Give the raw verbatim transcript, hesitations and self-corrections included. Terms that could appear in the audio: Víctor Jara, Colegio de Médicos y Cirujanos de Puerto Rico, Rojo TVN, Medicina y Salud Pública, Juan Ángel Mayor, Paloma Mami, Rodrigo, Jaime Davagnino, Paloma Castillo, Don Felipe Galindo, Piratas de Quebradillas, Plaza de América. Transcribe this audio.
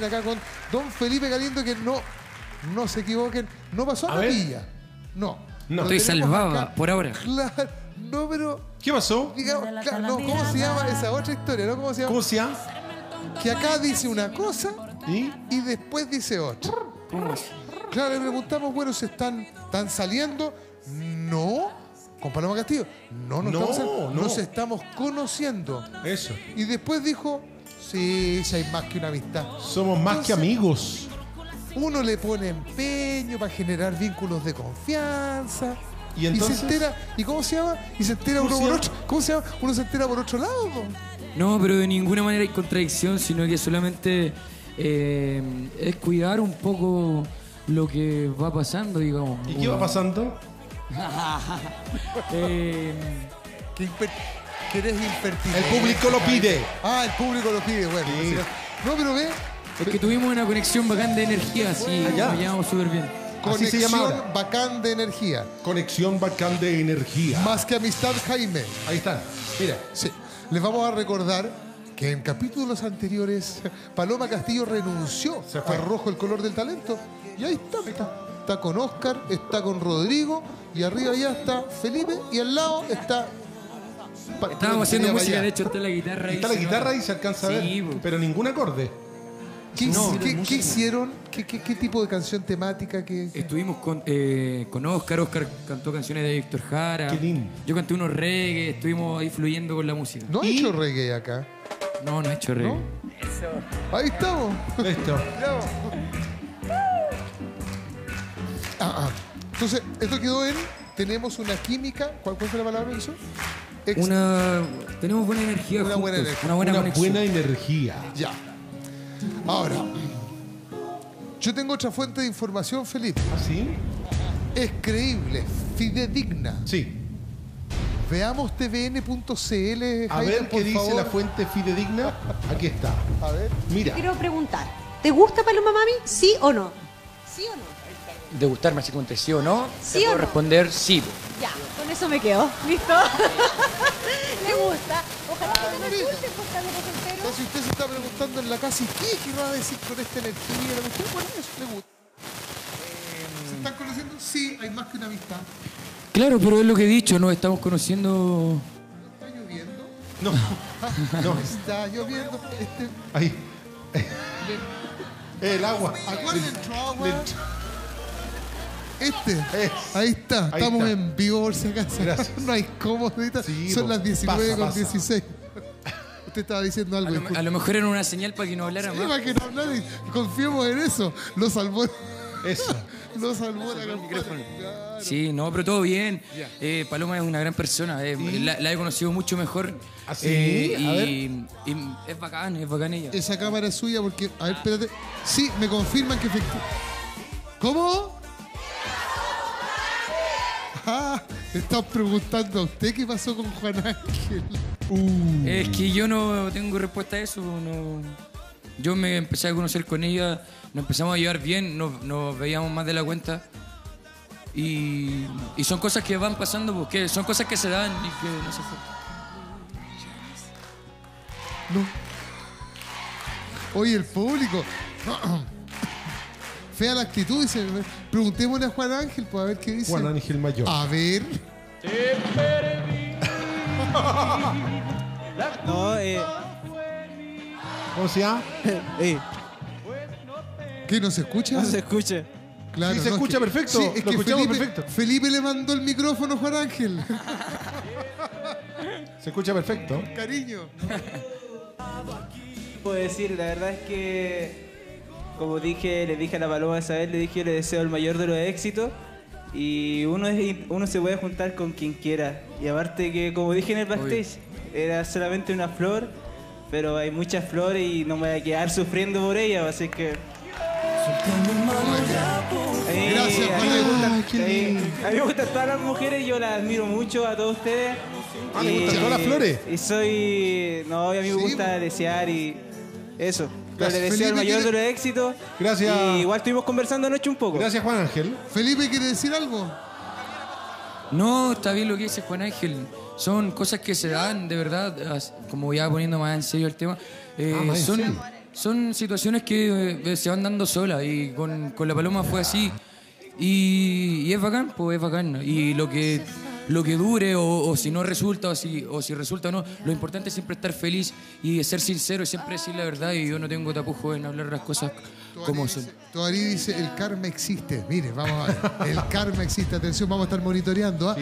también acá con Don Felipe Galindo, que no, no se equivoquen, no pasó a María. No. No. Estoy salvada acá por ahora. Claro, no, pero... ¿Qué pasó? Digamos, claro, no, ¿cómo se llama esa otra historia? ¿No? ¿Cómo se llama? ¿Cómo se llama? Que acá dice una cosa y, y después dice otra. ¿Cómo es? Claro, le preguntamos, bueno, ¿se están, están saliendo? No. Con Paloma Castillo. No, no, no, estamos, no. Nos estamos conociendo. Eso. Y después dijo, sí, sí hay más que una amistad. Somos más Entonces, que amigos. Uno le pone empeño para generar vínculos de confianza. ¿Y, entonces? y se entera, ¿y cómo se llama? Y se entera uno por otro. ¿Cómo se llama? Uno se entera por otro lado. No, pero de ninguna manera hay contradicción, sino que solamente eh, es cuidar un poco lo que va pasando, digamos. ¿Y qué va pasando? eh, que, imper que eres impertinente. El público lo pide. Ah, el público lo pide, bueno. Sí. No, pero ve. Es que tuvimos una conexión bacán de energía, así nos llevamos súper bien. Conexión bacán de energía. Conexión bacán de energía. Más que amistad, Jaime. Ahí están. Mira, sí. Les vamos a recordar que en capítulos anteriores Paloma Castillo renunció Se fue. a Rojo el color del talento. Y ahí está, ahí está. Está con Óscar, está con Rodrigo, y arriba ya está Felipe, y al lado está... Estábamos haciendo música, de hecho está la guitarra ahí. Está la guitarra y se alcanza a ver, pero ningún acorde. ¿Qué, no, ¿qué, ¿qué hicieron? ¿Qué, qué, ¿Qué tipo de canción temática? Que... Estuvimos con, eh, con Óscar, Óscar cantó canciones de Víctor Jara. Qué lindo. Yo canté unos reggae, estuvimos ahí fluyendo con la música. ¿No ha ¿Y? hecho reggae acá? No, no ha hecho reggae. ¿No? Eso. Ahí estamos. Listo. Ah, ah. Entonces, esto quedó en... Tenemos una química... ¿Cuál fue la palabra que hizo? Ex una... Tenemos buena energía Una juntos, buena energía. Una, buena, una buena energía. Ya. Ahora, yo tengo otra fuente de información, Felipe. ¿Ah, sí? Es creíble, fidedigna. Sí. Veamos T V N punto C L, a ver qué dice favor. la fuente fidedigna. Aquí está. A ver. Mira. Quiero preguntar, ¿te gusta Paloma Mami? ¿Sí o no? ¿Sí o no? De gustarme, así con sí o no, ¿Sí te puedo o no? responder sí. Ya, con eso me quedo. ¿Listo? ¿Le gusta? Ojalá ah, que no le guste, porque a los enteros. Entonces usted se está preguntando en la casa, ¿y qué? ¿Qué va a decir con esta energía? ¿La cuestión? Bueno, eso le gusta. Eh... ¿Se están conociendo? Sí, hay más que una amistad. Claro, pero es lo que he dicho, nos estamos conociendo... ¿No está lloviendo? No. No está lloviendo. Este... Ahí. Le... El agua. Acuérdense, entró agua. Le... Este, es. ahí está, ahí estamos está. en vivo por si acaso. Gracias. No hay cómodita, sí, son las diecinueve con dieciséis. Usted estaba diciendo algo. A lo, a lo mejor era una señal para que no hablara sí, más. Para que no hablara, confiemos en eso. Lo salvó. Eso. Lo salvó la micrófono. Claro. Sí, no, pero todo bien. Yeah. Eh, Paloma es una gran persona, eh, ¿Sí? la, la he conocido mucho mejor. Así. Eh, y, a ver. y es bacán, es bacán ella. Esa cámara es suya porque, a ver, espérate. Sí, me confirman que efectivamente. ¿Cómo? Ah, estás preguntando a usted qué pasó con Juan Ángel. Uh. Es que yo no tengo respuesta a eso. No. Yo me empecé a conocer con ella, nos empezamos a llevar bien, nos, nos veíamos más de la cuenta. Y, y son cosas que van pasando, porque son cosas que se dan y que no se fueron. No. Oye, el público. Fea la actitud, dice. Preguntémosle a Juan Ángel, pues, a ver qué dice. Juan Ángel Mayor. A ver. Te perdí. No, eh. ¿Cómo se llama? Eh. ¿Qué? ¿No se escucha? No se escucha. Claro, sí, se no, escucha es que, perfecto. Sí, es Lo que escuchamos Felipe, perfecto. Felipe le mandó el micrófono a Juan Ángel. Se escucha perfecto. Cariño. Puedo decir, la verdad es que... Como dije, le dije a la Paloma esa vez, le dije, le deseo el mayor de los éxitos. Y uno, es, uno se puede juntar con quien quiera. Y aparte que, como dije en el backstage, era solamente una flor, pero hay muchas flores y no me voy a quedar sufriendo por ella, así que... Sí, gracias, a mí, me gusta, sí, a mí me gustan todas las mujeres, yo las admiro mucho a todos ustedes. Ah, ¿me gustan todas las flores? Y soy... No, a mí me gusta desear y... Eso. Le deseo el mayor de los éxitos. Gracias. Y igual estuvimos conversando anoche un poco. Gracias, Juan Ángel. Felipe, ¿quiere decir algo? No, está bien lo que dice Juan Ángel. Son cosas que se dan, de verdad, como ya poniendo más en serio el tema. Eh, ah, son, son situaciones que eh, se van dando solas, y con, con la Paloma fue así. Y, y es bacán, pues es bacán. Y lo que, lo que dure, o, o si no resulta, o si, o si resulta o no, lo importante es siempre estar feliz y ser sincero y siempre decir la verdad. Y yo no tengo tapujo en hablar las cosas como son. Todavía dice, el karma existe. Mire, vamos a ver. El karma existe. Atención, vamos a estar monitoreando. ¿Ah? Sí.